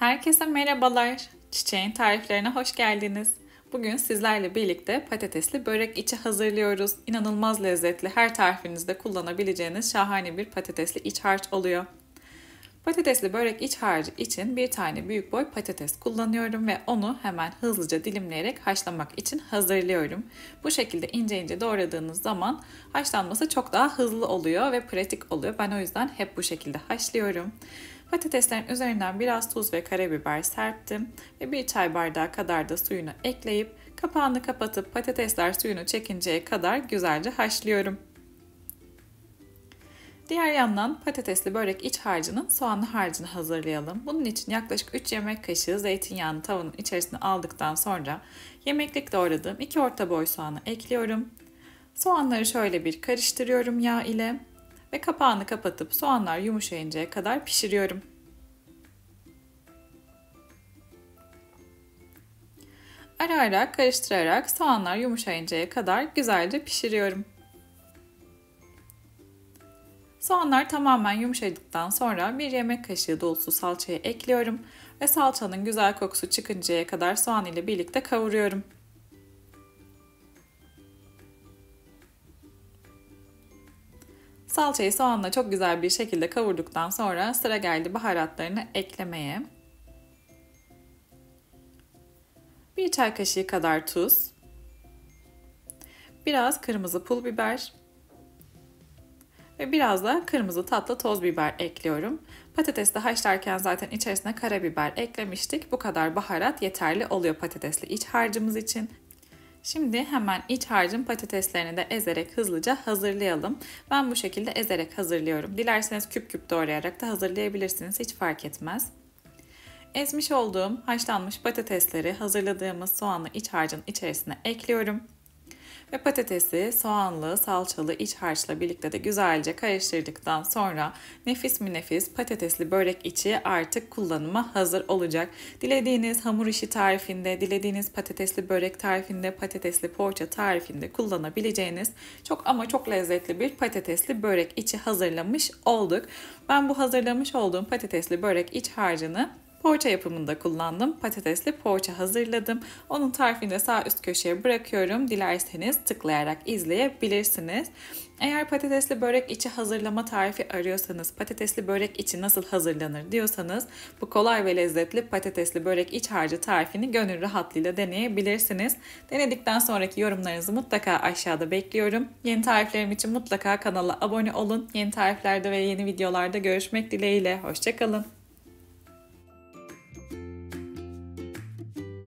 Herkese merhabalar. Çiçeğin tariflerine hoş geldiniz. Bugün sizlerle birlikte patatesli börek içi hazırlıyoruz. İnanılmaz lezzetli, her tarifinizde kullanabileceğiniz şahane bir patatesli iç harç oluyor. Patatesli börek iç harcı için bir tane büyük boy patates kullanıyorum ve onu hemen hızlıca dilimleyerek haşlamak için hazırlıyorum. Bu şekilde ince ince doğradığınız zaman haşlanması çok daha hızlı oluyor ve pratik oluyor. Ben o yüzden hep bu şekilde haşlıyorum. Patateslerin üzerinden biraz tuz ve karabiber serptim ve bir çay bardağı kadar da suyunu ekleyip kapağını kapatıp patatesler suyunu çekinceye kadar güzelce haşlıyorum. Diğer yandan patatesli börek iç harcının soğanlı harcını hazırlayalım. Bunun için yaklaşık 3 yemek kaşığı zeytinyağını tavanın içerisine aldıktan sonra yemeklik doğradığım 2 orta boy soğanı ekliyorum. Soğanları şöyle bir karıştırıyorum yağ ile ve kapağını kapatıp soğanlar yumuşayıncaya kadar pişiriyorum. Ara ara karıştırarak soğanlar yumuşayıncaya kadar güzelce pişiriyorum. Soğanlar tamamen yumuşadıktan sonra 1 yemek kaşığı dolusu salçayı ekliyorum ve salçanın güzel kokusu çıkıncaya kadar soğan ile birlikte kavuruyorum. Salçayı soğanla çok güzel bir şekilde kavurduktan sonra sıra geldi baharatlarını eklemeye. 1 çay kaşığı kadar tuz, biraz kırmızı pul biber ve biraz da kırmızı tatlı toz biber ekliyorum. Patatesi de haşlarken zaten içerisine karabiber eklemiştik. Bu kadar baharat yeterli oluyor patatesli iç harcımız için. Şimdi hemen iç harcın patateslerini de ezerek hızlıca hazırlayalım. Ben bu şekilde ezerek hazırlıyorum. Dilerseniz küp küp doğrayarak da hazırlayabilirsiniz. Hiç fark etmez. Ezmiş olduğum haşlanmış patatesleri hazırladığımız soğanlı iç harcın içerisine ekliyorum. Ve patatesi soğanlı, salçalı iç harçla birlikte de güzelce karıştırdıktan sonra nefis mi nefis patatesli börek içi artık kullanıma hazır olacak. Dilediğiniz hamur işi tarifinde, dilediğiniz patatesli börek tarifinde, patatesli poğaça tarifinde kullanabileceğiniz çok ama çok lezzetli bir patatesli börek içi hazırlamış olduk. Ben bu hazırlamış olduğum patatesli börek iç harcını poğaça yapımında kullandım. Patatesli poğaça hazırladım. Onun tarifini de sağ üst köşeye bırakıyorum. Dilerseniz tıklayarak izleyebilirsiniz. Eğer patatesli börek içi hazırlama tarifi arıyorsanız, patatesli börek içi nasıl hazırlanır diyorsanız bu kolay ve lezzetli patatesli börek iç harcı tarifini gönül rahatlığıyla deneyebilirsiniz. Denedikten sonraki yorumlarınızı mutlaka aşağıda bekliyorum. Yeni tariflerim için mutlaka kanala abone olun. Yeni tariflerde ve yeni videolarda görüşmek dileğiyle. Hoşça kalın.